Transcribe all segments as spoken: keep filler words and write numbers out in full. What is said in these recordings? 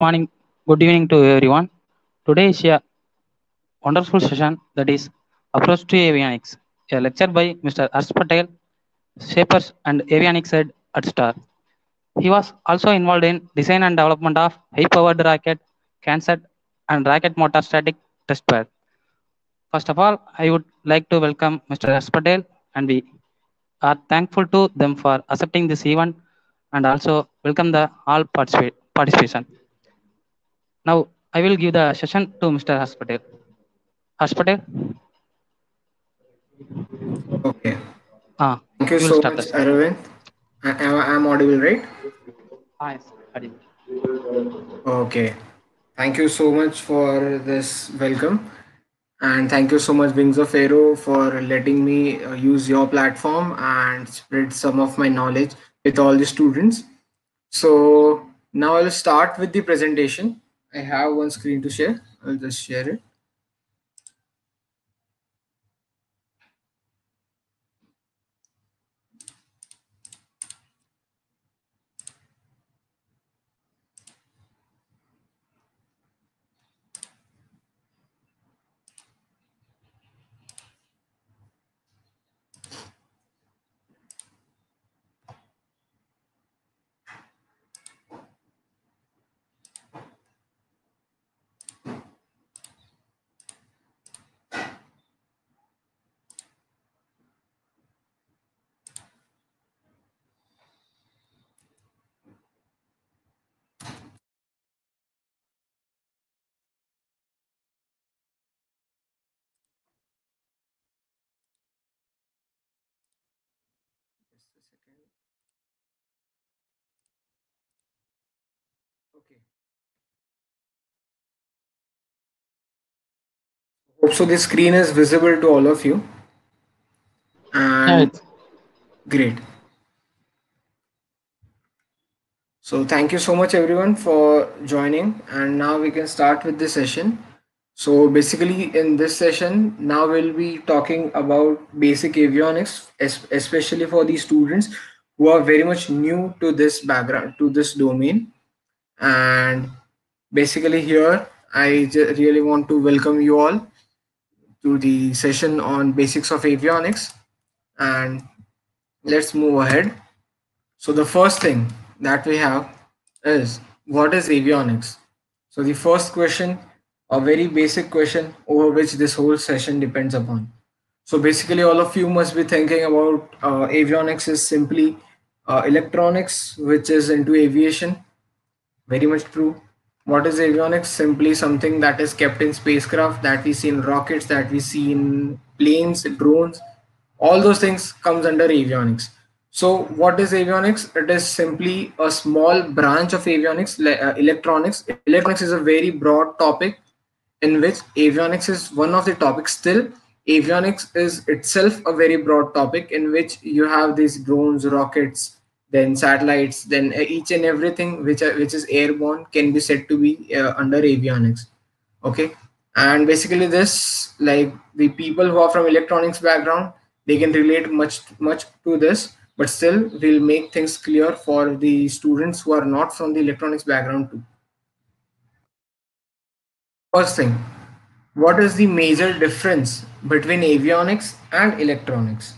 Morning, good evening to everyone. Today is a wonderful session that is Approach to Avionics, a lecture by Mister Harsh Patel, Shapers and Avionics Head at STAR. He was also involved in design and development of high-powered rocket, CANSAT and rocket motor static test bed. First of all, I would like to welcome Mister Harsh Patel, and we are thankful to them for accepting this event and also welcome the all particip participation. Now, I will give the session to Mister Harsh Patel. Harsh Patel? Okay. Ah, Thank you so much, Aravind. I am audible, right? Ah, yes, audible. Okay. Thank you so much for this welcome. And thank you so much, Wings of Aero, for letting me uh, use your platform and spread some of my knowledge with all the students. So now I'll start with the presentation. I have one screen to share. I'll just share it. So the screen is visible to all of you. And great. So thank you so much everyone for joining. And now we can start with the session. So basically in this session, now we'll be talking about basic avionics, especially for the students who are very much new to this background, to this domain. And basically here, I really want to welcome you all to the session on basics of avionics, and let's move ahead. So the first thing that we have is, what is avionics? So the first question, a very basic question over which this whole session depends upon. So basically all of you must be thinking about uh, avionics is simply uh, electronics, which is into aviation. Very much true. What is avionics? Simply something that is kept in spacecraft, that we see in rockets, that we see in planes, drones, all those things comes under avionics. So what is avionics? It is simply a small branch of avionics, uh, electronics. Electronics is a very broad topic in which avionics is one of the topics still. Avionics is itself a very broad topic in which you have these drones, rockets, then satellites, then each and everything which are, which is airborne can be said to be uh, under avionics. Okay, and basically this, like the people who are from electronics background, they can relate much much to this, but still we'll make things clear for the students who are not from the electronics background too. First thing, what is the major difference between avionics and electronics?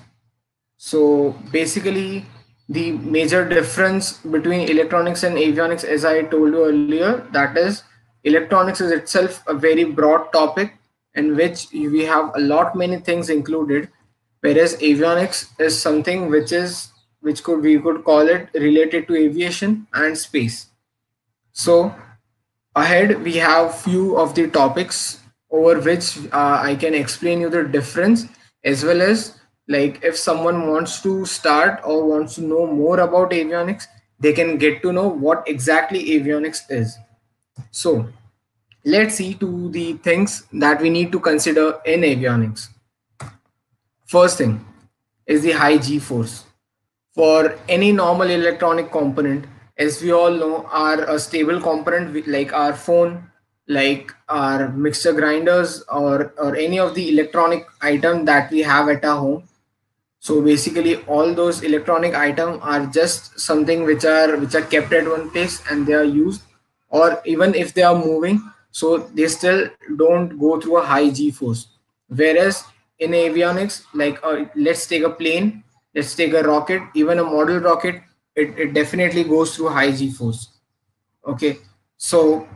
So basically, the major difference between electronics and avionics, as I told you earlier, that is, electronics is itself a very broad topic in which we have a lot many things included, whereas avionics is something which is which could we could call it related to aviation and space. So ahead we have few of the topics over which uh, I can explain you the difference, as well as, like, if someone wants to start or wants to know more about avionics, they can get to know what exactly avionics is. So let's see to the things that we need to consider in avionics. First thing is the high G-force. For any normal electronic component, as we all know, are a stable component like our phone, like our mixer grinders, or, or any of the electronic item that we have at our home. So basically all those electronic items are just something which are which are kept at one place and they are used or even if they are moving, so they still don't go through a high g-force. Whereas in avionics, like uh, let's take a plane, let's take a rocket, even a model rocket, it, it definitely goes through high g-force. Okay, so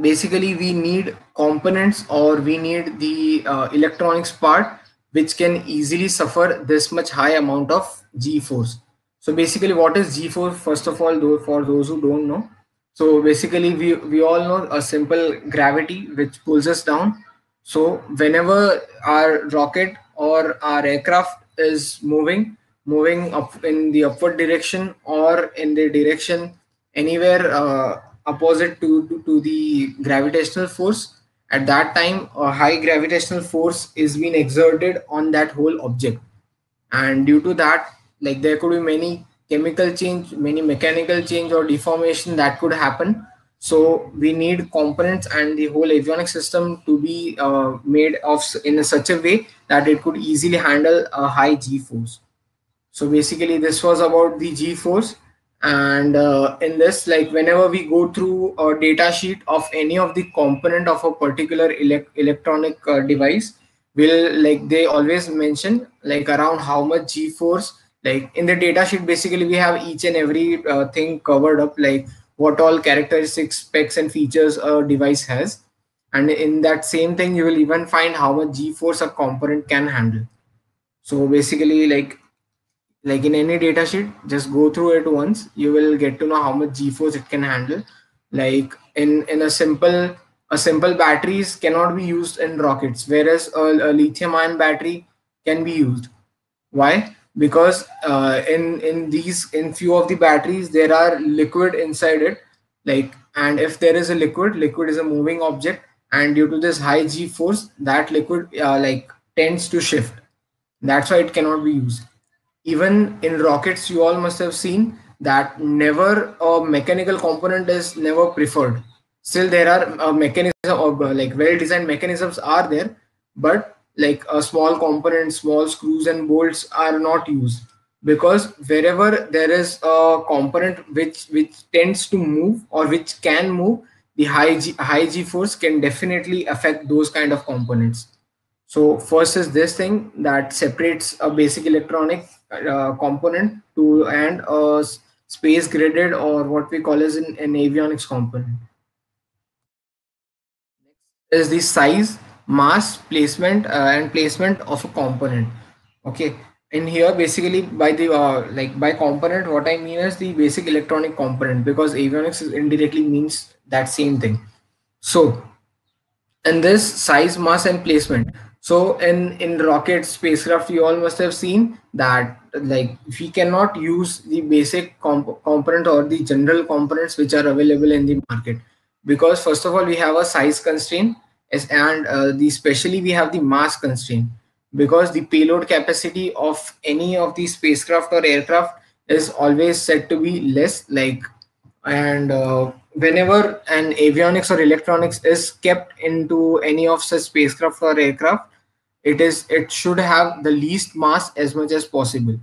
basically we need components, or we need the uh, electronics part which can easily suffer this much high amount of g-force. So basically, what is g-force? First of all, though, for those who don't know, so basically we, we all know a simple gravity which pulls us down. So whenever our rocket or our aircraft is moving, moving up in the upward direction or in the direction anywhere uh, opposite to, to, to the gravitational force, at that time a high gravitational force is being exerted on that whole object. And due to that, like there could be many chemical change, many mechanical change or deformation that could happen. So we need components and the whole avionics system to be uh, made of in a such a way that it could easily handle a high g-force. So basically this was about the g-force. And uh, in this, like whenever we go through a data sheet of any of the component of a particular elect electronic uh, device, will like they always mention like around how much g-force, like in the data sheet basically we have each and every uh, thing covered up, like what all characteristics, specs and features a device has. And in that same thing, you will even find how much g-force a component can handle. So basically, like, like in any data sheet, just go through it once, you will get to know how much g-force it can handle. Like in, in a simple, a simple batteries cannot be used in rockets, whereas a, a lithium ion battery can be used. Why? Because uh, in in these in few of the batteries there are liquid inside it, like, and if there is a liquid, liquid is a moving object, and due to this high g force, that liquid uh, like tends to shift. That's why it cannot be used. Even in rockets, you all must have seen that never a mechanical component is never preferred. Still, there are uh, mechanisms or uh, like well designed mechanisms are there, but like a small component, small screws and bolts are not used, because wherever there is a component which which tends to move or which can move, the high G, high G force can definitely affect those kind of components. So first is this thing that separates a basic electronic uh, component to and a space graded or what we call as an, an avionics component. Next is the size, mass, placement uh, and placement of a component. Okay, in here basically by the uh, like by component what I mean is the basic electronic component, because avionics is indirectly means that same thing. So in this, size, mass and placement. So in in rocket spacecraft, you all must have seen that like we cannot use the basic comp component or the general components which are available in the market, because first of all we have a size constraint. Yes, and uh, the especially we have the mass constraint, because the payload capacity of any of these spacecraft or aircraft is always said to be less, like, and uh, whenever an avionics or electronics is kept into any of such spacecraft or aircraft, it is it should have the least mass as much as possible.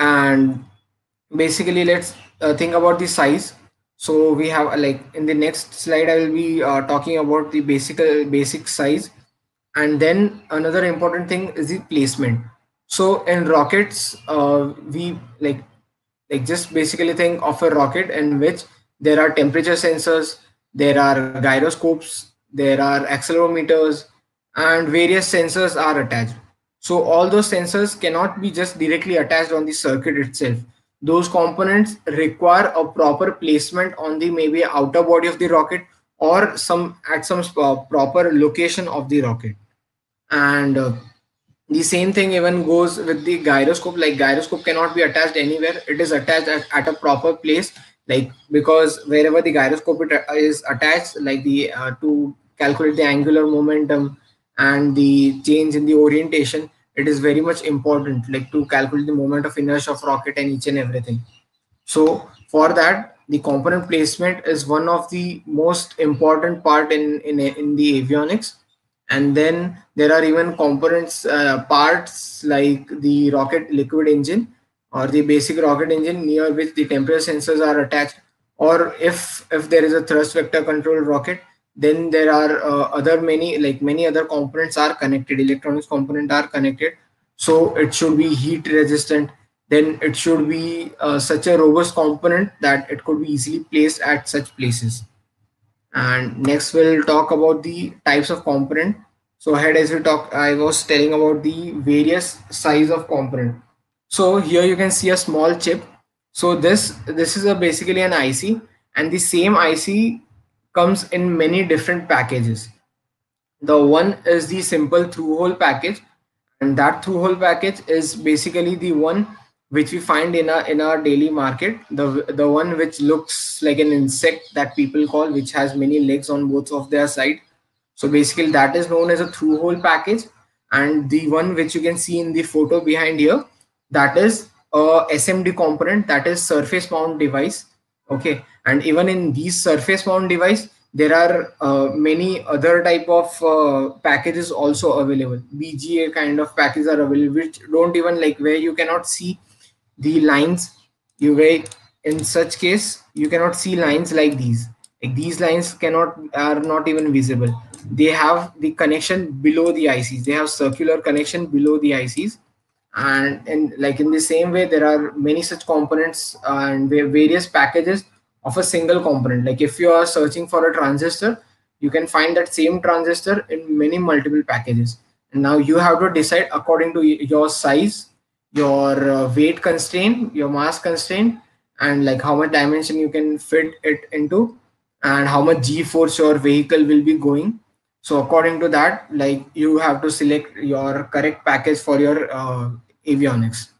And basically let's uh, think about the size. So we have, like in the next slide I will be uh, talking about the basic uh, basic size. And then another important thing is the placement. So in rockets, uh, we like like just basically think of a rocket in which there are temperature sensors, there are gyroscopes, there are accelerometers and various sensors are attached. So all those sensors cannot be just directly attached on the circuit itself. Those components require a proper placement on the maybe outer body of the rocket or some at some uh, proper location of the rocket. And uh, the same thing even goes with the gyroscope. Like gyroscope cannot be attached anywhere. It is attached at, at a proper place, like, because wherever the gyroscope is attached, like the uh, to calculate the angular momentum and the change in the orientation, it is very much important, like to calculate the moment of inertia of rocket and each and everything. So for that, the component placement is one of the most important part in, in, in the avionics. And then there are even components uh, parts like the rocket liquid engine or the basic rocket engine, near which the temperature sensors are attached, Or if if there is a thrust vector control rocket, then there are uh, other many like many other components are connected. Electronics component are connected, so it should be heat resistant. Then it should be uh, such a robust component that it could be easily placed at such places. And next we'll talk about the types of component. So ahead as we talk, I was telling about the various size of component. So here you can see a small chip. So this this is a basically an I C, and the same I C comes in many different packages. The one is the simple through-hole package, and that through-hole package is basically the one which we find in our in our daily market. The the one which looks like an insect that people call, which has many legs on both of their side. So basically that is known as a through-hole package, and the one which you can see in the photo behind here, that is a S M D component, that is surface mount device. Okay, and even in these surface mount device, there are uh, many other type of uh, packages also available. B G A kind of packages are available, which don't even like where you cannot see the lines. You way in such case you cannot see lines like these. Like these lines cannot are not even visible. They have the connection below the I Cs. They have circular connection below the I Cs. And in like in the same way, there are many such components and various packages of a single component. Like if you are searching for a transistor, you can find that same transistor in many multiple packages. And now you have to decide according to your size, your uh, weight constraint, your mass constraint, and like how much dimension you can fit it into, and how much G-force your vehicle will be going. So according to that, like you have to select your correct package for your uh, avionics.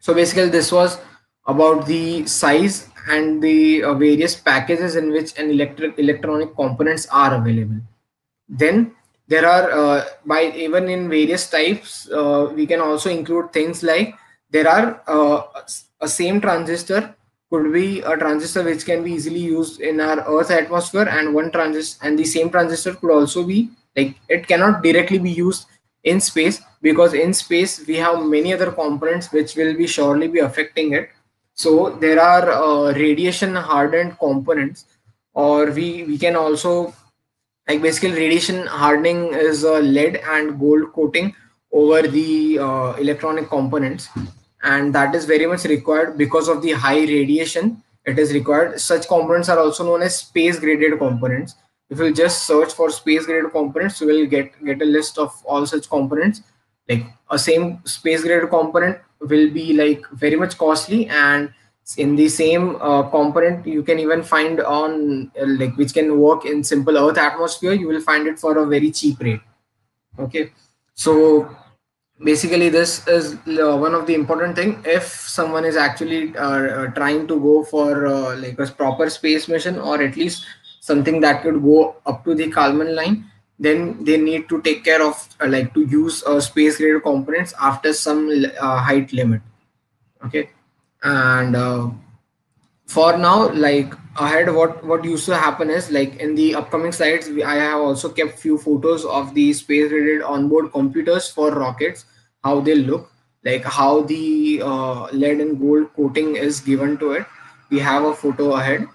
So basically this was about the size and the uh, various packages in which an electric electronic components are available. Then there are uh, by even in various types, uh, we can also include things like there are uh, a same transistor could be a transistor which can be easily used in our Earth atmosphere, and one transistor and the same transistor could also be like it cannot directly be used in space, because in space we have many other components which will be surely be affecting it. So there are uh, radiation hardened components, or we we can also like basically radiation hardening is a lead and gold coating over the uh, electronic components. And that is very much required because of the high radiation. It is required. Such components are also known as space graded components. If you just search for space graded components, you will get get a list of all such components. Like a same space graded component will be like very much costly, and in the same uh, component you can even find on uh, like which can work in simple Earth atmosphere. You will find it for a very cheap rate. Okay, so basically this is uh, one of the important thing. If someone is actually uh, uh, trying to go for uh, like a proper space mission, or at least something that could go up to the Kármán line, then they need to take care of uh, like to use uh, space graded components after some uh, height limit. Okay, and uh, for now, like ahead, what what used to happen is like in the upcoming slides, we, I have also kept few photos of the space graded onboard computers for rockets, how they look like, how the uh, lead and gold coating is given to it. We have a photo ahead,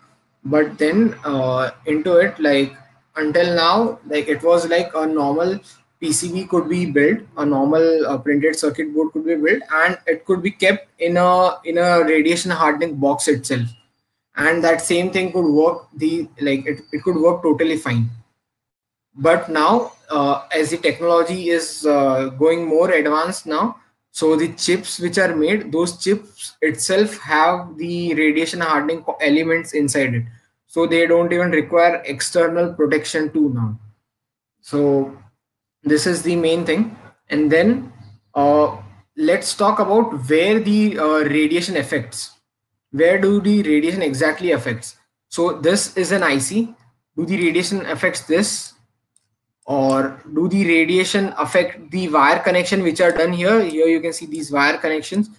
but then uh, into it, like until now, like it was like a normal P C B could be built, a normal uh, printed circuit board could be built, and it could be kept in a in a radiation hardening box itself. And that same thing could work the like it, it could work totally fine. But now uh, as the technology is uh, going more advanced now, so the chips which are made, those chips itself have the radiation hardening elements inside it. So they don't even require external protection too now. So this is the main thing. And then uh, let's talk about where the uh, radiation affects. Where do the radiation exactly affects? So this is an I C. Do the radiation affects this, or do the radiation affect the wire connection which are done here? Here you can see these wire connections.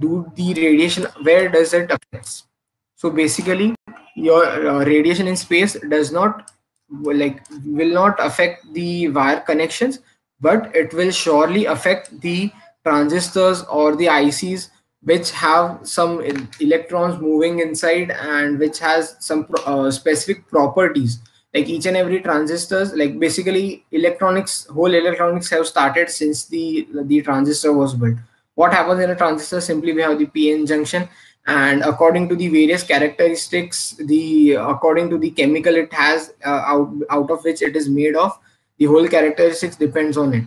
Do the radiation, where does it affect? So basically your uh, radiation in space does not like will not affect the wire connections, but it will surely affect the transistors or the I Cs which have some electrons moving inside and which has some pro uh, specific properties. Like each and every transistors, like basically electronics, whole electronics have started since the, the transistor was built. What happens in a transistor? Simply we have the P N junction, and according to the various characteristics, the according to the chemical it has uh, out, out of which it is made of, the whole characteristics depends on it.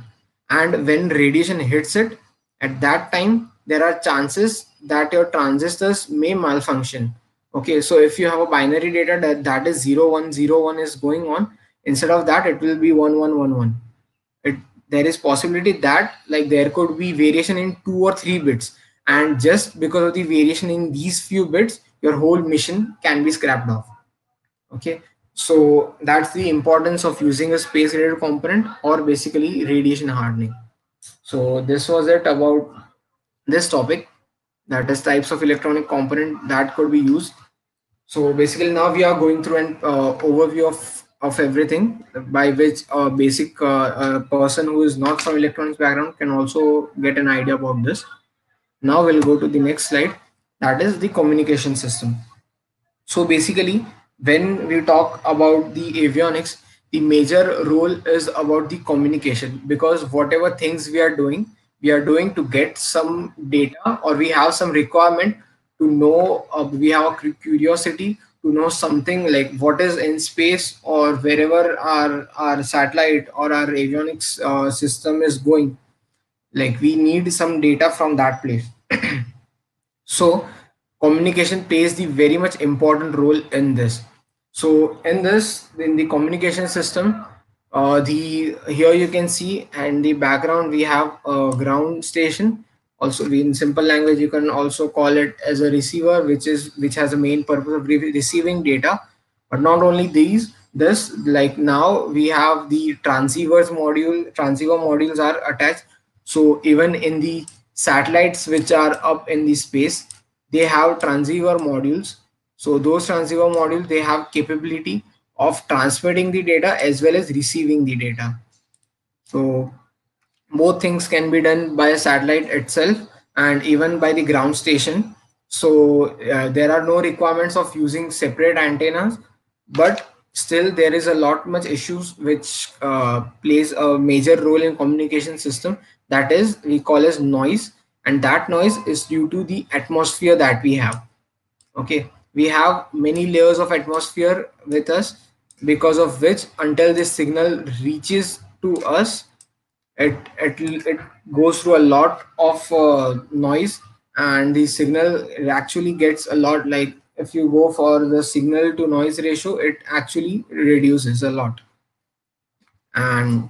And when radiation hits it, at that time, there are chances that your transistors may malfunction. Okay, so if you have a binary data that, that is zero one zero one is going on, instead of that, it will be one one one one. It, there is possibility that like there could be variation in two or three bits. And just because of the variation in these few bits, your whole mission can be scrapped off. Okay, so that's the importance of using a space-related component or basically radiation hardening. So this was it about this topic, that is types of electronic component that could be used. So basically now we are going through an uh, overview of, of everything, by which a basic uh, a person who is not from electronics background can also get an idea about this. Now we'll go to the next slide, that is the communication system. So basically when we talk about the avionics, the major role is about the communication, because whatever things we are doing, we are doing to get some data, or we have some requirement to know, uh, we have a curiosity to know something like what is in space or wherever our, our satellite or our avionics uh, system is going. Like we need some data from that place. So communication plays the very much important role in this. So in this, in the communication system, Uh, the here you can see, and the background we have a ground station. Also, in simple language, you can also call it as a receiver, which is which has a main purpose of re receiving data. But not only these, this like now we have the transceivers module. Transceiver modules are attached. So even in the satellites which are up in the space, they have transceiver modules. So those transceiver modules, they have capability of transmitting the data as well as receiving the data. So both things can be done by a satellite itself and even by the ground station. So uh, there are no requirements of using separate antennas, but still there is a lot much issues which uh, plays a major role in communication system, that is we call as noise, and that noise is due to the atmosphere that we have. Okay, we have many layers of atmosphere with us, because of which until this signal reaches to us, it, it, it goes through a lot of uh, noise, and the signal actually gets a lot, like if you go for the signal to noise ratio, it actually reduces a lot. And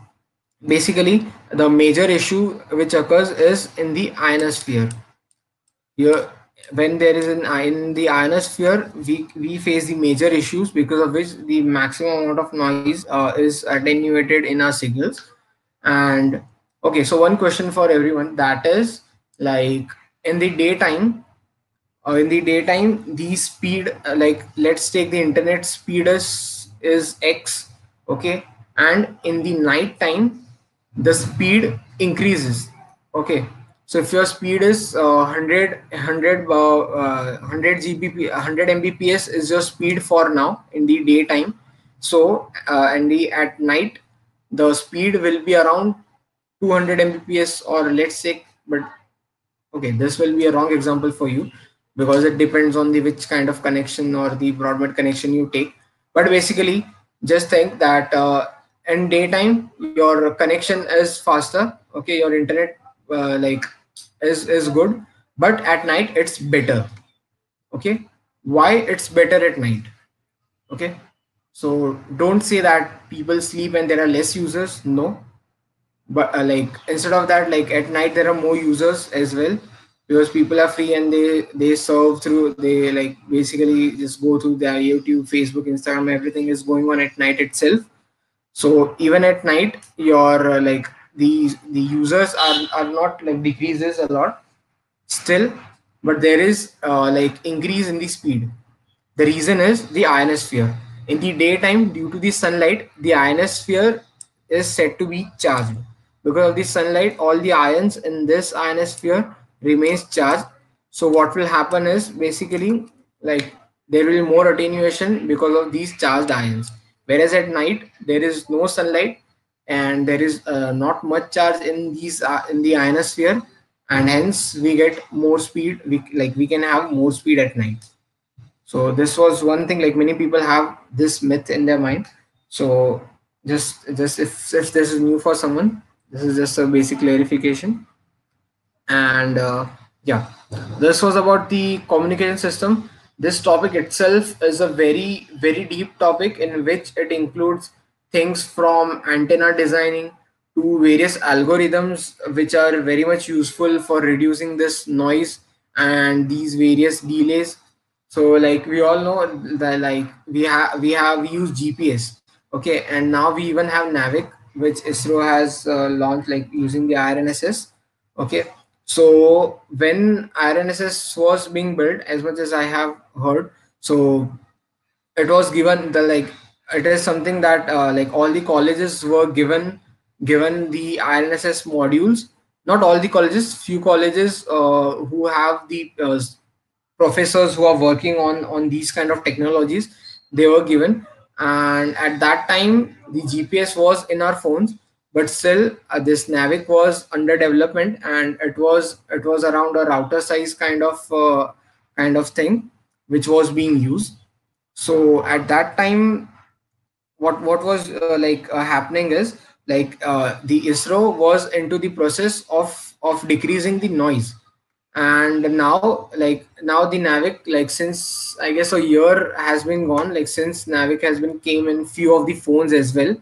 basically the major issue which occurs is in the ionosphere. Here, when there is an in the ionosphere, we, we face the major issues, because of which the maximum amount of noise uh, is attenuated in our signals. And okay, so one question for everyone, that is like in the daytime, uh, in the daytime, the speed, uh, like let's take the internet speed is, is X, okay? And in the night time, the speed increases, okay? So if your speed is uh, one hundred, one hundred, uh, one hundred G B P, one hundred M B P S is your speed for now in the daytime. So uh, and the, at night, the speed will be around two hundred M B P S, or let's say, but okay, this will be a wrong example for you, because it depends on the which kind of connection or the broadband connection you take. But basically just think that uh, in daytime, your connection is faster. Okay, your internet Uh, like is is good, but at night it's better. Okay, why it's better at night? Okay, so don't say that people sleep and there are less users. No, but uh, like instead of that, like at night there are more users as well, because people are free and they they serve through, they like basically just go through their YouTube, Facebook, Instagram, everything is going on at night itself. So even at night, your uh, like The, the users are, are not like decreases a lot still, but there is uh, like increase in the speed. The reason is the ionosphere. In the daytime, due to the sunlight, the ionosphere is said to be charged. Because of the sunlight, all the ions in this ionosphere remains charged. So what will happen is basically like there will be more attenuation because of these charged ions. Whereas at night there is no sunlight and there is uh, not much charge in these uh, in the ionosphere, and hence we get more speed. We like we can have more speed at night. So this was one thing. Like many people have this myth in their mind. So just just if if this is new for someone, this is just a basic clarification. And uh, yeah, this was about the communication system. This topic itself is a very, very deep topic in which it includes things from antenna designing to various algorithms which are very much useful for reducing this noise and these various delays. So like we all know that like we have we have we use G P S, okay, and now we even have Navic, which ISRO has uh, launched like using the I R N S S, okay. So when I R N S S was being built, as much as I have heard, so it was given the like it is something that uh, like all the colleges were given given the I R N S S modules. Not all the colleges, few colleges uh, who have the uh, professors who are working on on these kind of technologies, they were given. And at that time, the G P S was in our phones. But still, uh, this Navic was under development, and it was it was around a router size kind of uh, kind of thing, which was being used. So at that time, what what was uh, like uh, happening is like uh, the ISRO was into the process of of decreasing the noise, and now like now the Navic, like since I guess a year has been gone, like since Navic has been came in few of the phones as well.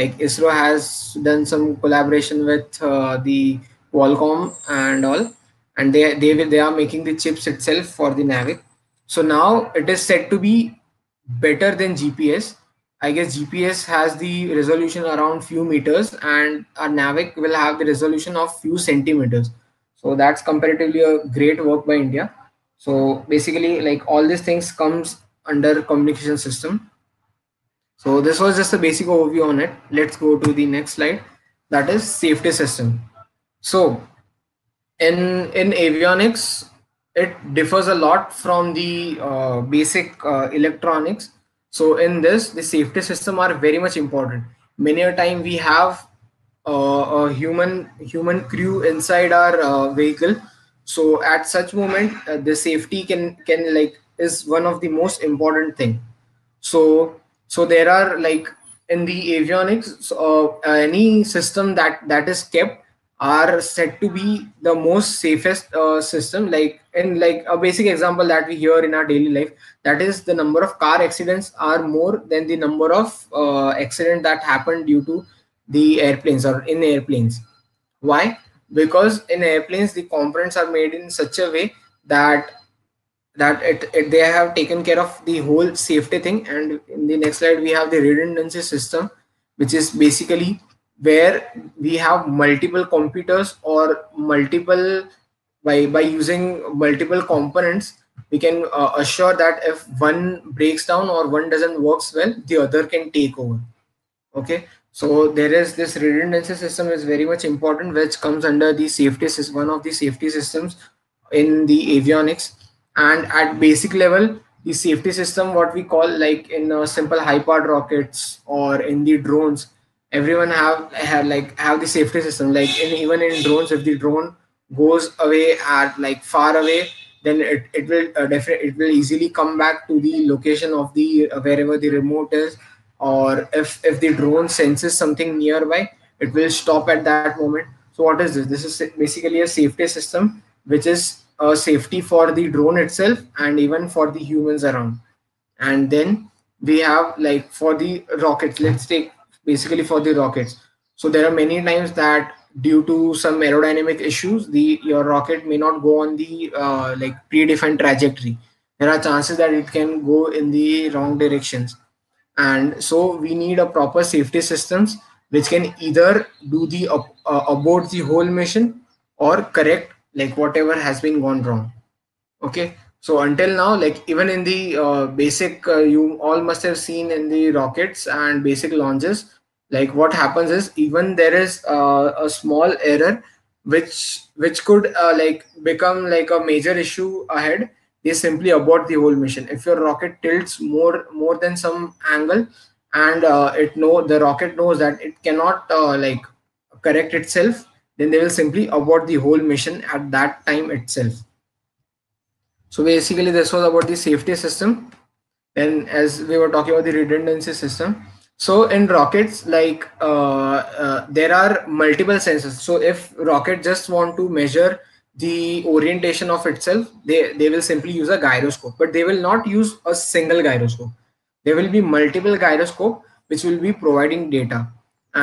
Like ISRO has done some collaboration with uh, the Qualcomm and all, and they they they are making the chips itself for the Navic. So now it is said to be better than G P S. I guess G P S has the resolution around few meters, and our Navic will have the resolution of few centimeters. So that's comparatively a great work by India. So basically, like all these things comes under communication system. So this was just a basic overview on it. Let's go to the next slide. That is safety system. So in, in avionics, it differs a lot from the uh, basic uh, electronics. So in this, the safety system are very much important. Many a time we have uh, a human, human crew inside our uh, vehicle. So at such moment, uh, the safety can, can like is one of the most important thing. So So there are like in the avionics, uh, any system that that is kept are said to be the most safest uh, system. Like in like a basic example that we hear in our daily life, that is the number of car accidents are more than the number of uh, accident that happened due to the airplanes or in airplanes. Why? Because in airplanes, the components are made in such a way that that it, it they have taken care of the whole safety thing. And in the next slide, we have the redundancy system, which is basically where we have multiple computers or multiple, by, by using multiple components, we can uh, assure that if one breaks down or one doesn't work well, the other can take over. Okay, so there is this redundancy system is very much important, which comes under the safety system, one of the safety systems in the avionics. And at basic level, the safety system, what we call like in uh, simple high powered rockets or in the drones, everyone have, have like have the safety system. Like in, even in drones, if the drone goes away at like far away, then it, it will uh, definitely it will easily come back to the location of the uh, wherever the remote is. Or if, if the drone senses something nearby, it will stop at that moment. So what is this? This is basically a safety system, which is Uh, safety for the drone itself and even for the humans around. And then we have like for the rockets, let's take basically for the rockets. So there are many times that due to some aerodynamic issues, the your rocket may not go on the uh, like predefined trajectory. There are chances that it can go in the wrong directions. And so we need a proper safety systems which can either do the uh, uh, abort the whole mission or correct like whatever has been gone wrong. Okay, so until now, like even in the uh, basic, uh, you all must have seen in the rockets and basic launches, like what happens is even there is uh, a small error which which could uh, like become like a major issue ahead, they simply abort the whole mission. If your rocket tilts more more than some angle, and uh, it know the rocket knows that it cannot uh, like correct itself, then they will simply abort the whole mission at that time itself. So basically, this was about the safety system. Then, as we were talking about the redundancy system, so in rockets, like uh, uh, there are multiple sensors. So if rocket just want to measure the orientation of itself, they they will simply use a gyroscope, but they will not use a single gyroscope. There will be multiple gyroscope which will be providing data,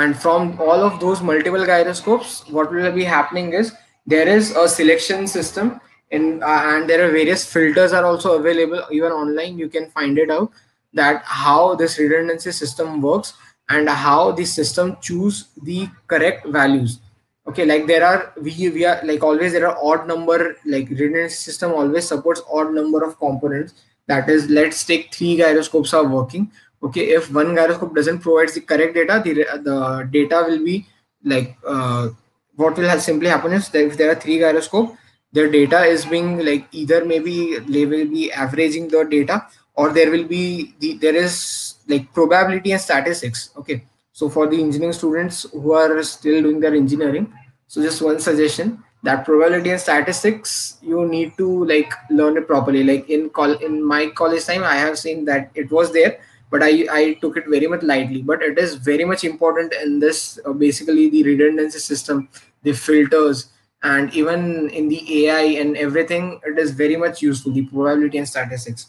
and from all of those multiple gyroscopes, what will be happening is there is a selection system. In, uh, and there are various filters are also available, even online you can find it out, that how this redundancy system works and how the system choose the correct values. Okay, like there are we, we are like always there are odd number, like redundancy system always supports odd number of components. That is, let's take three gyroscopes are working. Okay, if one gyroscope doesn't provide the correct data, the, the data will be like uh, what will have simply happen is that if there are three gyroscopes, the data is being like either maybe they will be averaging the data, or there will be the there is like probability and statistics. Okay, so for the engineering students who are still doing their engineering, so just one suggestion, that probability and statistics you need to like learn it properly. Like in call in my college time, I have seen that it was there, but I I took it very much lightly. But it is very much important in this uh, basically the redundancy system, the filters. And even in the A I and everything, it is very much useful, the probability and statistics.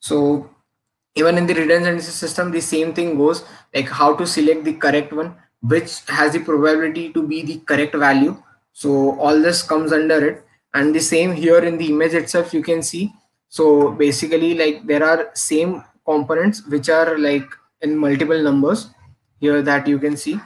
So even in the redundancy system, the same thing goes, like how to select the correct one, which has the probability to be the correct value. So all this comes under it. And the same here in the image itself, you can see. So basically, like there are same components which are like in multiple numbers here that you can see.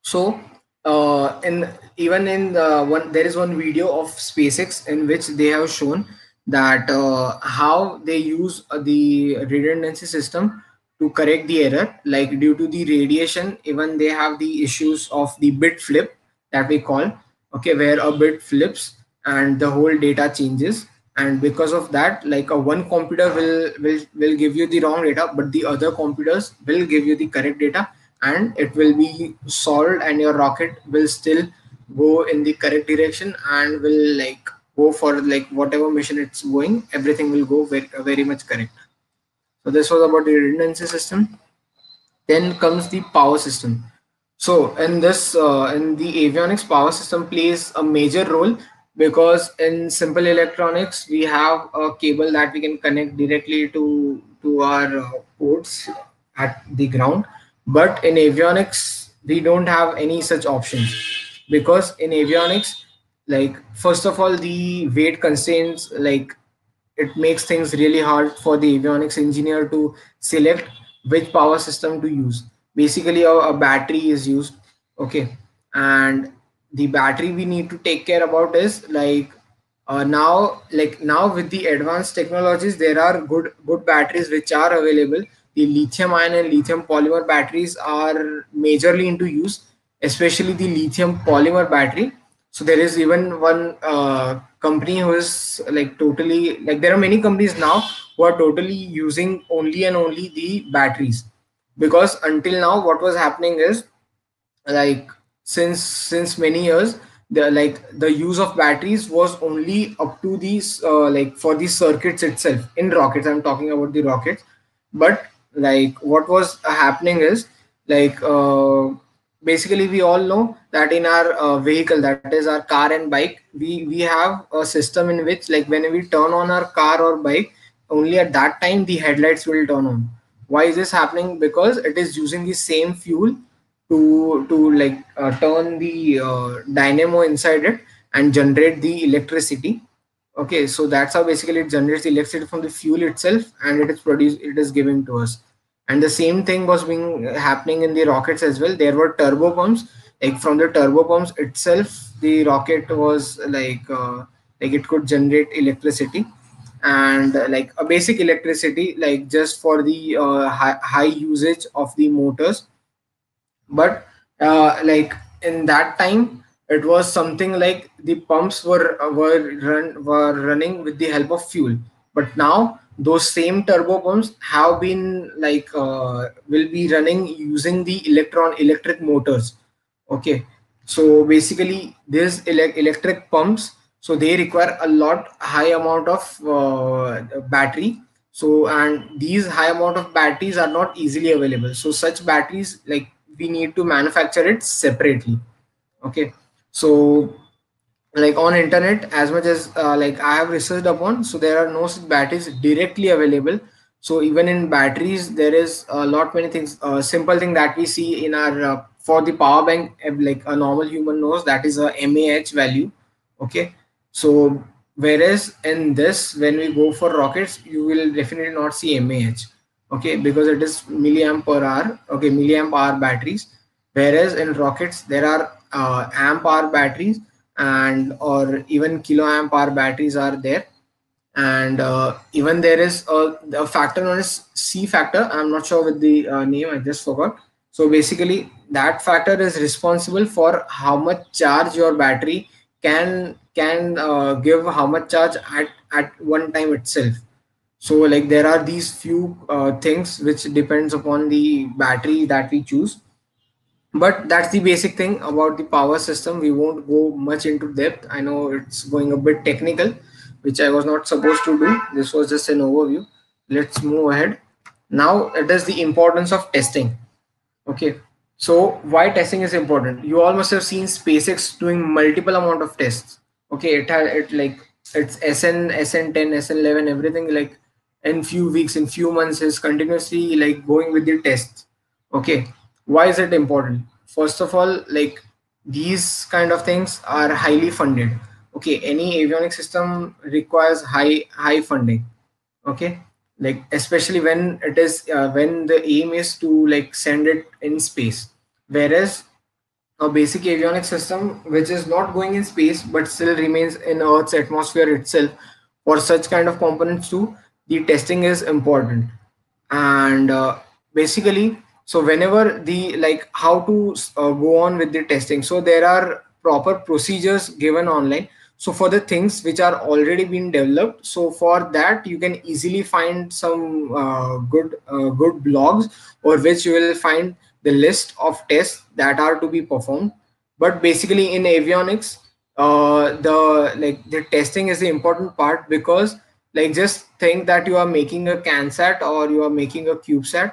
So uh and even in the one there is one video of SpaceX in which they have shown that uh, how they use uh, the redundancy system to correct the error, like due to the radiation. Even they have the issues of the bit flip that we call, okay, where a bit flips and the whole data changes, and because of that, like a one computer will will will give you the wrong data, but the other computers will give you the correct data, and it will be solved, and your rocket will still go in the correct direction and will like go for like whatever mission it's going. Everything will go very, very much correct. So this was about the redundancy system. Then comes the power system. So in this uh, in the avionics, power system plays a major role, because in simple electronics we have a cable that we can connect directly to to our uh, ports at the ground. But in avionics, we don't have any such options, because in avionics, like first of all, the weight constraints, like it makes things really hard for the avionics engineer to select which power system to use. Basically, a, a battery is used, okay, and the battery we need to take care about is like uh, now, like now with the advanced technologies, there are good good batteries which are available. The lithium ion and lithium polymer batteries are majorly into use, especially the lithium polymer battery. So there is even one uh, company who is like totally, like there are many companies now who are totally using only and only the batteries, because until now what was happening is like since since many years the like the use of batteries was only up to these uh, like for the circuits itself in rockets. I'm talking about the rockets, but like what was happening is like uh, basically we all know that in our uh, vehicle, that is our car and bike, we we have a system in which like when we turn on our car or bike, only at that time the headlights will turn on. Why is this happening? Because it is using the same fuel to to like uh, turn the uh, dynamo inside it and generate the electricity. Okay, so that's how basically it generates electricity from the fuel itself, and it is produced, it is given to us. And the same thing was being happening in the rockets as well. There were turbo pumps. Like from the turbo pumps itself, the rocket was like uh, like it could generate electricity, and uh, like a basic electricity, like just for the uh, high, high usage of the motors. But uh, like in that time, it was something like the pumps were were run were running with the help of fuel. But now those same turbo pumps have been like uh, will be running using the electron electric motors. Okay, so basically these ele electric pumps, so they require a lot high amount of uh, battery. So and these high amount of batteries are not easily available. So such batteries, like we need to manufacture it separately. Okay, so like on internet, as much as uh, like I have researched upon, so there are no such batteries directly available. So even in batteries, there is a lot many things. A uh, simple thing that we see in our uh, for the power bank, like a normal human knows, that is a M A H value. Okay, so whereas in this, when we go for rockets, you will definitely not see M A H. Okay, because it is milliamp per hour. Okay, milliamp hour batteries. Whereas in rockets, there are uh, amp hour batteries, and or even kiloamp hour batteries are there. And uh, even there is a, a factor known as C factor. I'm not sure with the uh, name, I just forgot. So basically that factor is responsible for how much charge your battery can can uh, give, how much charge at, at one time itself. So like there are these few uh, things which depends upon the battery that we choose. But that's the basic thing about the power system. We won't go much into depth. I know it's going a bit technical, which I was not supposed to do. This was just an overview. Let's move ahead. Now it is the importance of testing. Okay, so why testing is important? You all must have seen SpaceX doing multiple amount of tests. Okay, it had it like it's S N, S N ten, S N eleven, everything, like in few weeks, in few months is continuously like going with the tests. Okay. Why is it important? First of all, like these kind of things are highly funded. Okay, any avionics system requires high high funding. Okay, like especially when it is uh, when the aim is to like send it in space. Whereas a basic avionics system which is not going in space but still remains in Earth's atmosphere itself, for such kind of components too, the testing is important. And uh, basically, so whenever the like how to uh, go on with the testing, so there are proper procedures given online. So for the things which are already been developed, so for that you can easily find some uh, good uh, good blogs, or which you will find the list of tests that are to be performed. But basically in avionics, uh, the like the testing is the important part, because like just think that you are making a CANSAT or you are making a CubeSat.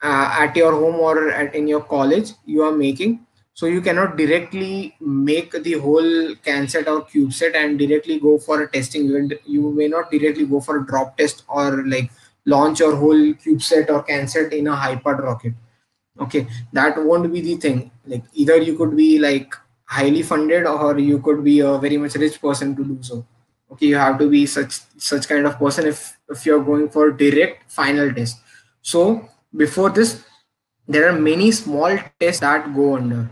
Uh, at your home or at in your college you are making, so you cannot directly make the whole CANSAT or CubeSat and directly go for a testing event. You may not directly go for a drop test or like launch your whole CubeSat or CANSAT in a high-powered rocket. Okay, that won't be the thing. Like either you could be like highly funded, or you could be a very much rich person to do so. Okay, you have to be such such kind of person if if you're going for direct final test. So before this, there are many small tests that go under,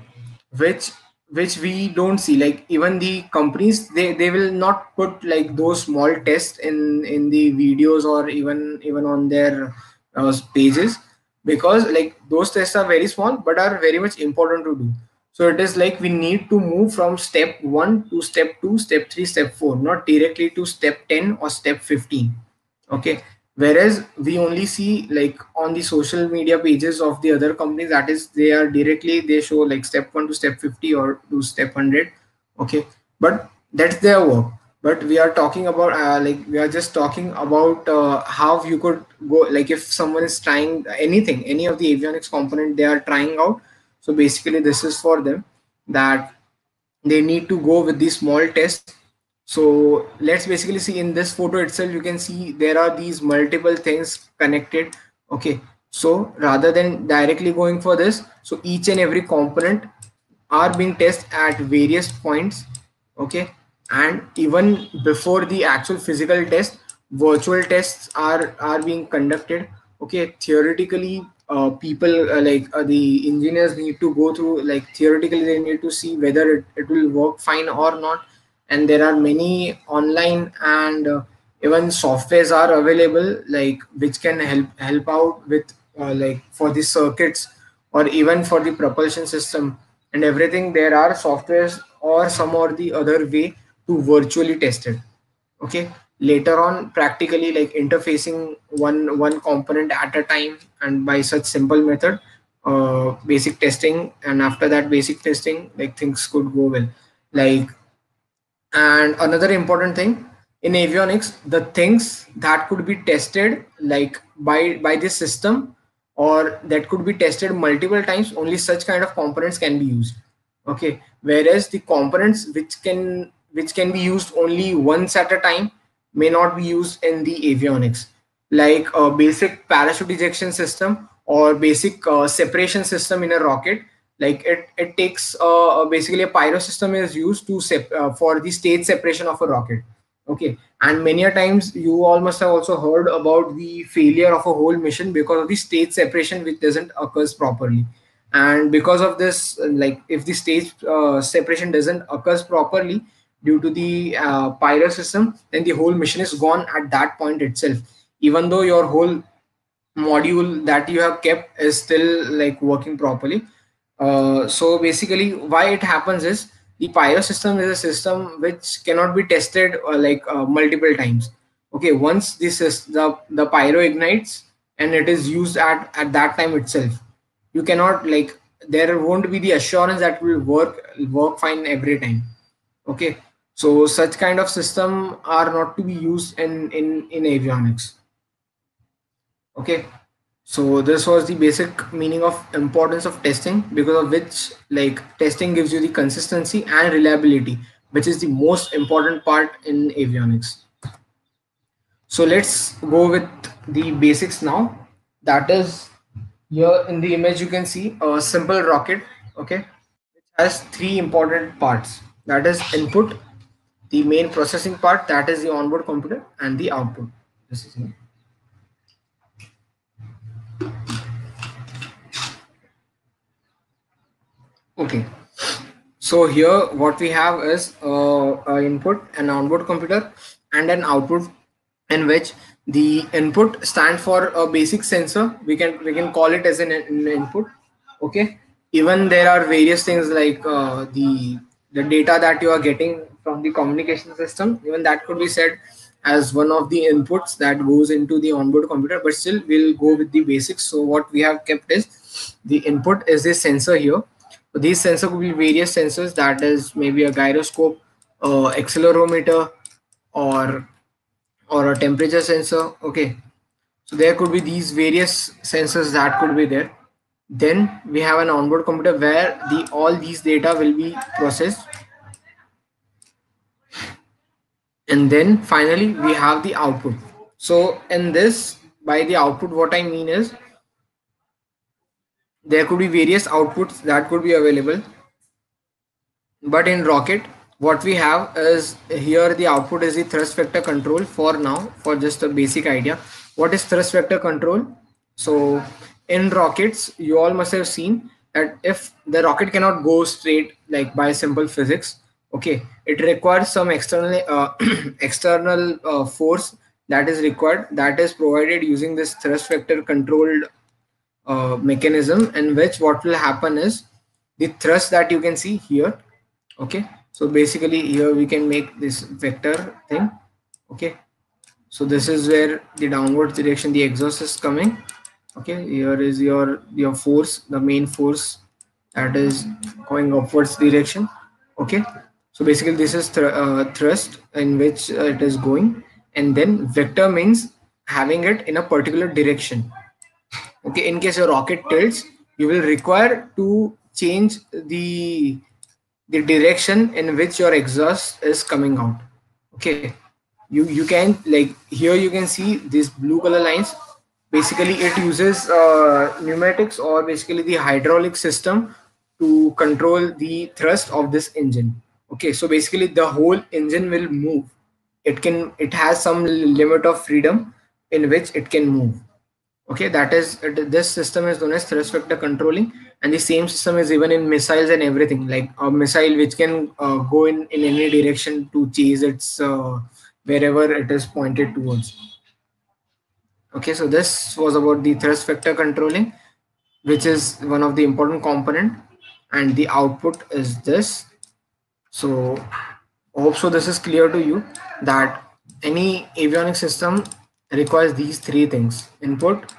which which we don't see. Like even the companies, they they will not put like those small tests in in the videos or even even on their uh, pages, because like those tests are very small but are very much important to do. So it is like we need to move from step one to step two, step three, step four, not directly to step ten or step fifteen. Okay. Whereas we only see like on the social media pages of the other companies, that is they are directly, they show like step one to step fifty or to step one hundred. Okay, but that's their work. But we are talking about uh, like we are just talking about uh, how you could go, like if someone is trying anything, any of the avionics component they are trying out. So basically this is for them, that they need to go with these small tests. So let's basically see in this photo itself, you can see there are these multiple things connected. Okay, so rather than directly going for this, so each and every component are being tested at various points. Okay, and even before the actual physical test, virtual tests are are being conducted. Okay, theoretically uh, people uh, like uh, the engineers need to go through, like theoretically they need to see whether it, it will work fine or not. And there are many online and uh, even softwares are available, like which can help help out with uh, like for the circuits or even for the propulsion system and everything. There are softwares or some or the other way to virtually test it. Okay, later on practically, like interfacing one one component at a time, and by such simple method, uh, basic testing, and after that basic testing, like things could go well. Like, and another important thing in avionics, the things that could be tested like by by this system, or that could be tested multiple times, only such kind of components can be used. Okay, whereas the components which can which can be used only once at a time may not be used in the avionics, like a basic parachute ejection system or basic uh, separation system in a rocket. Like it it takes uh, basically a pyro system is used to sep uh, for the stage separation of a rocket. Okay, and many a times you all must have also heard about the failure of a whole mission because of the stage separation which doesn't occurs properly. And because of this, like if the stage uh, separation doesn't occurs properly due to the uh, pyro system, then the whole mission is gone at that point itself, even though your whole module that you have kept is still like working properly. Uh, so basically why it happens is, the pyro system is a system which cannot be tested uh, like uh, multiple times. Okay, once this is the the pyro ignites and it is used at at that time itself, you cannot, like there won't be the assurance that will work work fine every time. Okay, so such kind of system are not to be used in in in avionics. Okay, so this was the basic meaning of importance of testing, because of which like testing gives you the consistency and reliability, which is the most important part in avionics. So let's go with the basics now. That is, here in the image you can see a simple rocket, okay, which has three important parts. That is input, the main processing part, that is the onboard computer, and the output. This is it. Okay, so here what we have is uh, a input, an onboard computer, and an output, in which the input stands for a basic sensor. We can we can call it as an, an input. Okay, even there are various things like uh, the the data that you are getting from the communication system, even that could be said as one of the inputs that goes into the onboard computer, but still we'll go with the basics. So what we have kept is, the input is this sensor here. So these sensors could be various sensors, that is maybe a gyroscope, uh, accelerometer, or or a temperature sensor. Okay, so there could be these various sensors that could be there. Then we have an onboard computer where the all these data will be processed, and then finally we have the output. So in this, by the output what I mean is, there could be various outputs that could be available, but in rocket what we have is, here the output is the thrust vector control. For now, for just a basic idea, what is thrust vector control? So in rockets you all must have seen that if the rocket cannot go straight, like by simple physics, okay, it requires some external uh, external uh, force that is required, that is provided using this thrust vector controlled Uh, mechanism, in which what will happen is, the thrust that you can see here, okay, so basically here we can make this vector thing. Okay, so this is where the downward direction, the exhaust is coming. Okay, here is your your force, the main force that is going upwards direction. Okay, so basically this is thr uh, thrust in which uh, it is going, and then vector means having it in a particular direction. Okay, in case your rocket tilts, you will require to change the the direction in which your exhaust is coming out. Okay, you you can, like here you can see these blue color lines. Basically it uses uh, pneumatics, or basically the hydraulic system, to control the thrust of this engine. Okay, so basically the whole engine will move. It can, it has some limit of freedom in which it can move. Okay, that is, this system is known as thrust vector controlling, and the same system is even in missiles and everything, like a missile which can uh, go in in any direction to chase its uh, wherever it is pointed towards. Okay, so this was about the thrust vector controlling, which is one of the important component, and the output is this. So also this is clear to you that any avionics system requires these three things: input,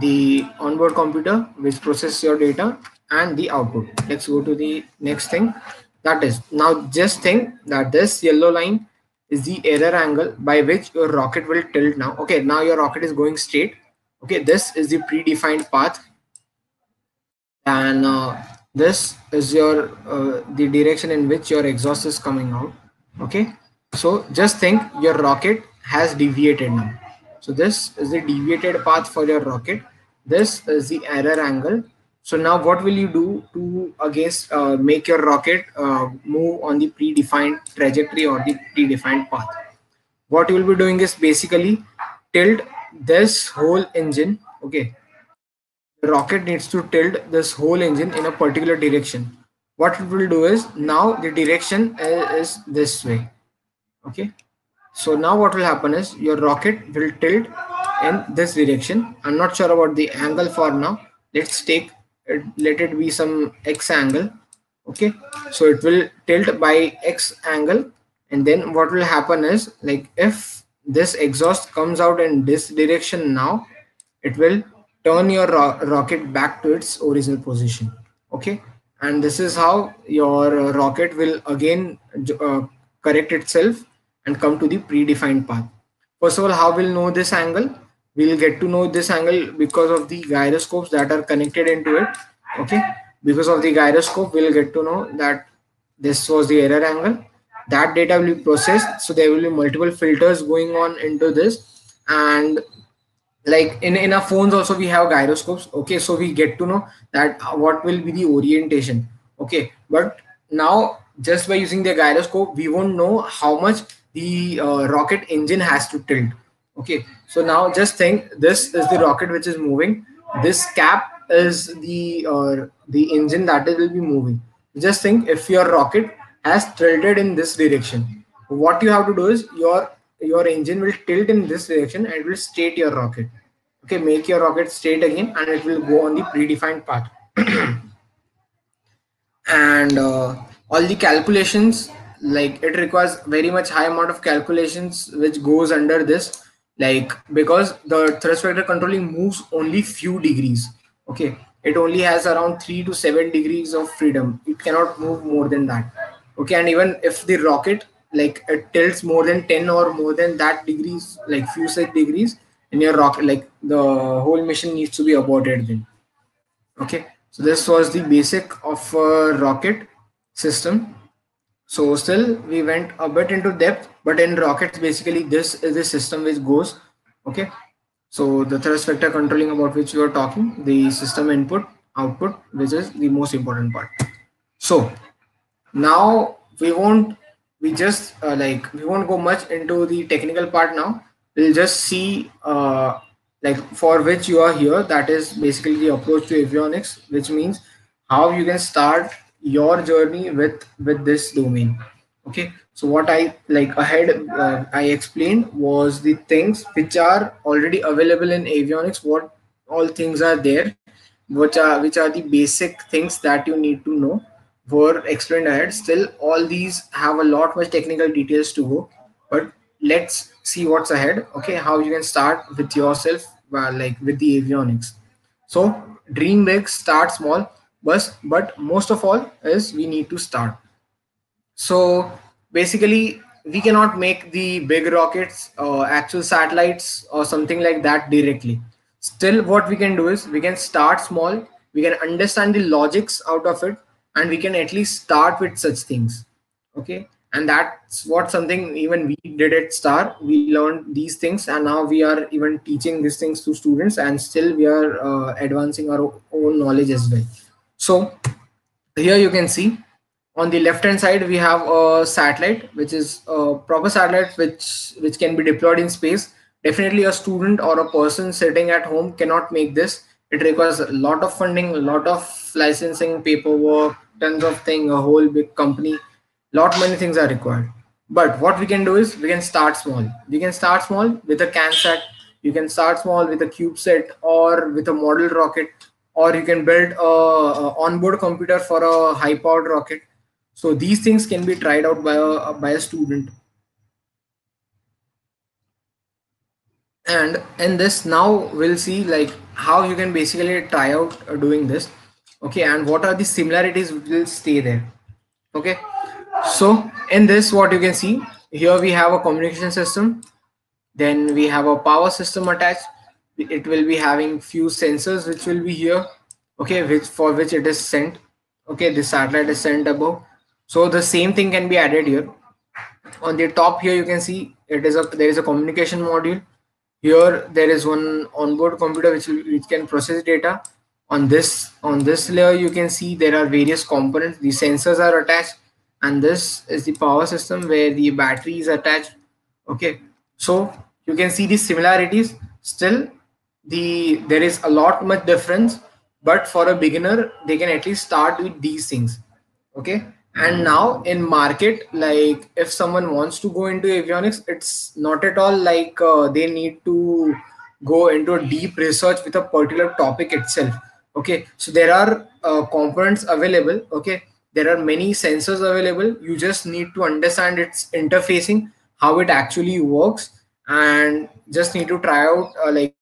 the onboard computer which processes your data, and the output. Let's go to the next thing. That is, now just think that this yellow line is the error angle by which your rocket will tilt now. Okay, now your rocket is going straight. Okay, this is the predefined path, and uh, this is your uh, the direction in which your exhaust is coming out. Okay, so just think your rocket has deviated now. So this is the deviated path for your rocket. This is the error angle. So now what will you do to against uh, make your rocket uh, move on the predefined trajectory or the predefined path? What you will be doing is basically tilt this whole engine. Okay, the rocket needs to tilt this whole engine in a particular direction. What it will do is, now the direction is this way. Okay, so now what will happen is your rocket will tilt in this direction. I'm not sure about the angle for now. Let's take it, let it be some X angle. Okay, so it will tilt by X angle, and then what will happen is, like, if this exhaust comes out in this direction, now it will turn your ro rocket back to its original position. Okay, and this is how your uh, rocket will again uh, correct itself and come to the predefined path. First of all, how we'll know this angle? We'll get to know this angle because of the gyroscopes that are connected into it. Okay, because of the gyroscope, we'll get to know that this was the error angle. That data will be processed, so there will be multiple filters going on into this, and like in in our phones also we have gyroscopes. Okay, so we get to know that what will be the orientation. Okay, but now just by using the gyroscope, we won't know how much the uh, rocket engine has to tilt. Okay, so now just think, this is the rocket which is moving, this cap is the uh, the engine that it will be moving. Just think, if your rocket has tilted in this direction, what you have to do is your your engine will tilt in this direction and it will straight your rocket. Okay, make your rocket straight again, and it will go on the predefined path. And uh, all the calculations, like, it requires very much high amount of calculations which goes under this, like, because the thrust vector controlling moves only few degrees. Okay, it only has around three to seven degrees of freedom. It cannot move more than that. Okay, and even if the rocket, like, it tilts more than ten or more than that degrees, like few such degrees, in your rocket, like, the whole mission needs to be aborted then. Okay, so this was the basic of a rocket system. So still we went a bit into depth, but in rockets basically this is the system which goes. Okay, so the thrust vector controlling about which we were talking, the system input, output, which is the most important part. So now we won't we just uh, like we won't go much into the technical part now. We'll just see uh, like for which you are here, that is basically the approach to avionics, which means how you can start your journey with with this domain. Okay, so what I like ahead uh, I explained was the things which are already available in avionics, what all things are there, which are which are the basic things that you need to know were explained ahead. Still all these have a lot much technical details to go, but let's see what's ahead. Okay, how you can start with yourself, uh, like with the avionics. So dream big, start small. But, but most of all is we need to start. So basically we cannot make the big rockets or actual satellites or something like that directly. Still what we can do is we can start small, we can understand the logics out of it, and we can at least start with such things. Okay, and that's what something even we did at STAR. We learned these things, and now we are even teaching these things to students, and still we are uh, advancing our own knowledge as well. So here you can see on the left hand side we have a satellite, which is a proper satellite which which can be deployed in space. Definitely a student or a person sitting at home cannot make this. It requires a lot of funding, a lot of licensing, paperwork, tons of things, a whole big company, lot many things are required. But what we can do is we can start small. We can start small with a CANSAT, you can start small with a CubeSat or with a model rocket, or you can build a, a onboard computer for a high powered rocket. So these things can be tried out by a, by a student. And in this, now we'll see like how you can basically try out doing this. Okay, and what are the similarities which will stay there. Okay, so in this, what you can see here, we have a communication system. Then we have a power system attached. It will be having few sensors which will be here. Okay, which for which it is sent. Okay, the satellite is sent above. So the same thing can be added here. On the top here, you can see it is a there is a communication module. Here there is one onboard computer which, will, which can process data. On this on this layer, you can see there are various components. The sensors are attached, and this is the power system where the battery is attached. Okay, so you can see the similarities. Still, the there is a lot much difference, but for a beginner, they can at least start with these things. Okay, and now in market, like if someone wants to go into avionics, it's not at all like uh, they need to go into a deep research with a particular topic itself. Okay, so there are uh, components available. Okay, there are many sensors available. You just need to understand its interfacing, how it actually works, and just need to try out uh, like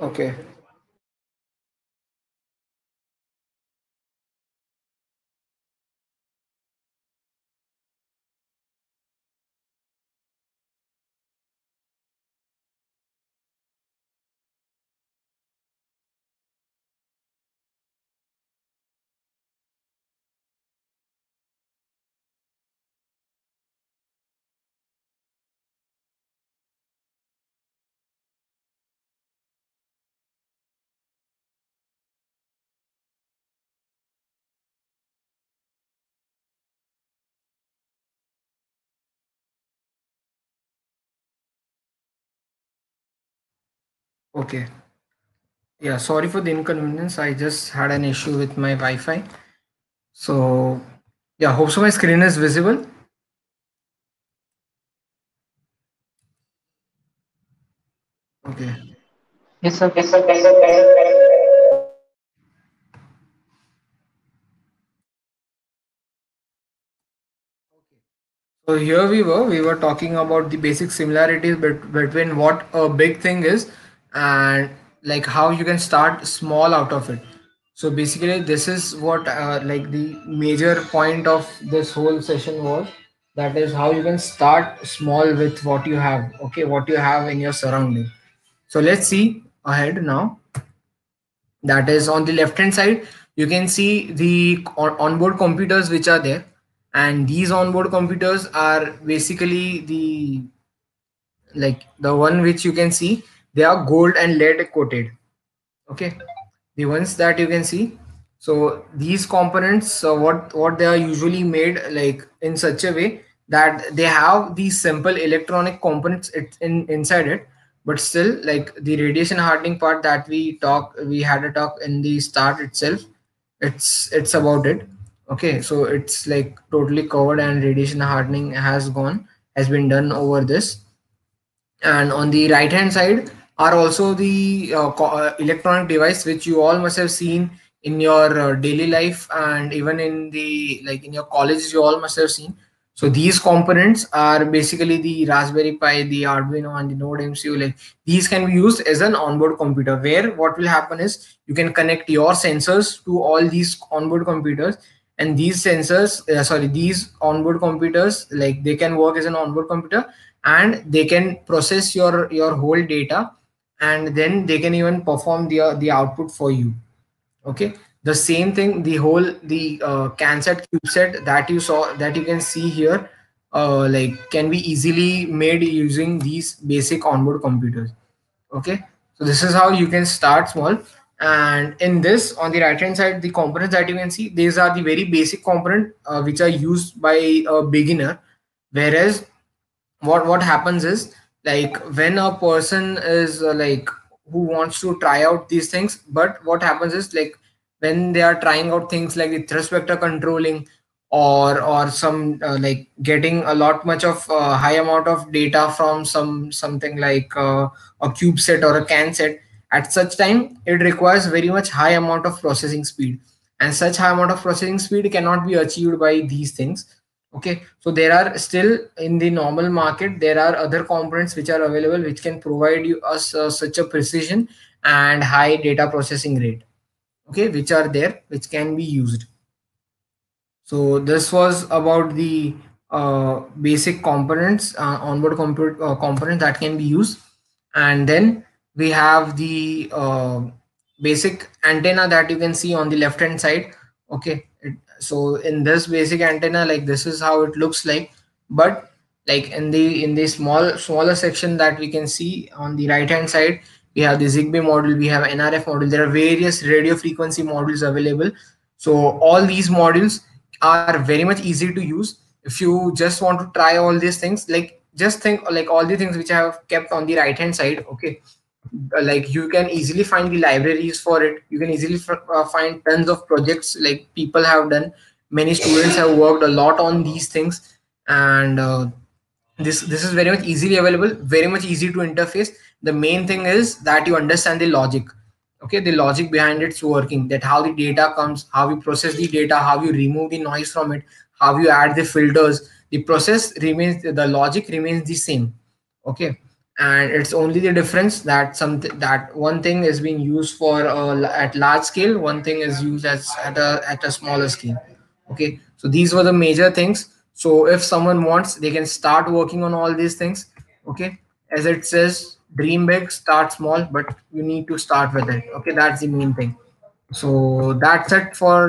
Okay. Okay. Yeah, sorry for the inconvenience. I just had an issue with my Wi-Fi. So yeah, hope so my screen is visible. Okay. Yes, sir. Yes, sir. Yes, sir. Okay. So here we were, we were talking about the basic similarities between what a big thing is and like how you can start small out of it. So basically this is what uh, like the major point of this whole session was, that is how you can start small with what you have, okay, what you have in your surrounding. So let's see ahead now. That is on the left hand side you can see the onboard computers which are there, and these onboard computers are basically the like the one which you can see. They are gold and lead coated, okay, the ones that you can see. So these components, uh, what what they are usually made like in such a way that they have these simple electronic components it, in inside it, but still like the radiation hardening part that we talk we had a talk in the start itself, it's it's about it. Okay, so it's like totally covered and radiation hardening has gone has been done over this. And on the right hand side are also the uh, uh, electronic device which you all must have seen in your uh, daily life, and even in the like in your colleges you all must have seen. So these components are basically the Raspberry Pi, the Arduino and the Node M C U. Like these can be used as an onboard computer, where what will happen is you can connect your sensors to all these onboard computers, and these sensors uh, sorry these onboard computers, like they can work as an onboard computer and they can process your your whole data, and then they can even perform the the output for you. Okay, the same thing, the whole the uh, CANSAT CubeSat that you saw, that you can see here, uh, like can be easily made using these basic onboard computers. Okay, so this is how you can start small. And in this, on the right hand side, the components that you can see, these are the very basic component uh, which are used by a beginner. Whereas what what happens is, like when a person is uh, like who wants to try out these things, but what happens is like when they are trying out things like the thrust vector controlling or or some uh, like getting a lot much of uh, high amount of data from some something like uh, a CubeSat or a CANSAT, at such time it requires very much high amount of processing speed, and such high amount of processing speed cannot be achieved by these things. Okay, so there are still in the normal market, there are other components which are available which can provide you us uh, such a precision and high data processing rate, okay, which are there, which can be used. So this was about the uh, basic components, uh, onboard comp uh, components that can be used. And then we have the uh, basic antenna that you can see on the left hand side. Okay, it, so in this basic antenna, like this is how it looks like, but like in the in the small smaller section that we can see on the right hand side, we have the Zigbee model, we have N R F model, there are various radio frequency models available. So all these modules are very much easy to use. If you just want to try all these things, like just think like all the things which I have kept on the right hand side, okay, like you can easily find the libraries for it, you can easily uh, find tons of projects like people have done, many students have worked a lot on these things, and uh, this this is very much easily available, very much easy to interface. The main thing is that you understand the logic, okay, the logic behind its working, that how the data comes, how you process the data, how you remove the noise from it, how you add the filters. The process remains, the logic remains the same. Okay, And it's only the difference that some th that one thing is being used for uh, at large scale, one thing is used as at a at a smaller scale. Okay, so these were the major things. So if someone wants, they can start working on all these things. Okay, as it says, dream big, start small, but you need to start with it. Okay, that's the main thing. So that's it for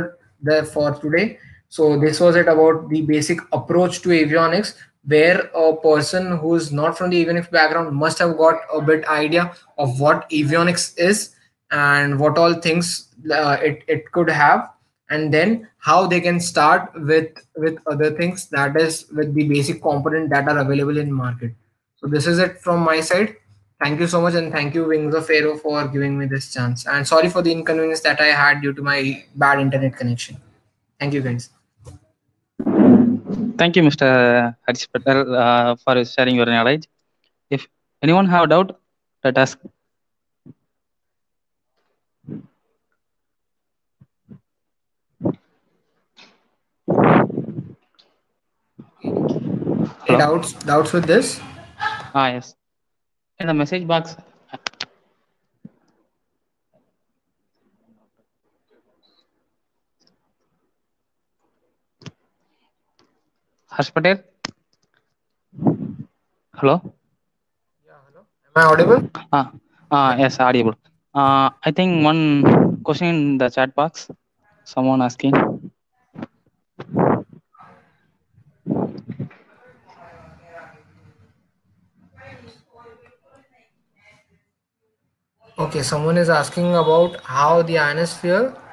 the for today. So this was it about the basic approach to avionics, where a person who is not from the avionics background must have got a bit idea of what avionics is and what all things uh, it, it could have, and then how they can start with, with other things, that is with the basic component that are available in market. So this is it from my side. Thank you so much, and thank you Wings of Aero for giving me this chance. And sorry for the inconvenience that I had due to my bad internet connection. Thank you guys. Thank you, Mister Harsh Patel, uh, for sharing your knowledge. If anyone have a doubt, let us. Any doubts? Doubts with this? Ah yes. In the message box. Harsh Patel? Hello? Yeah, hello. Am I audible? Ah, ah, yes, audible. Uh, I think one question in the chat box. Someone asking. Okay, someone is asking about how the ionosphere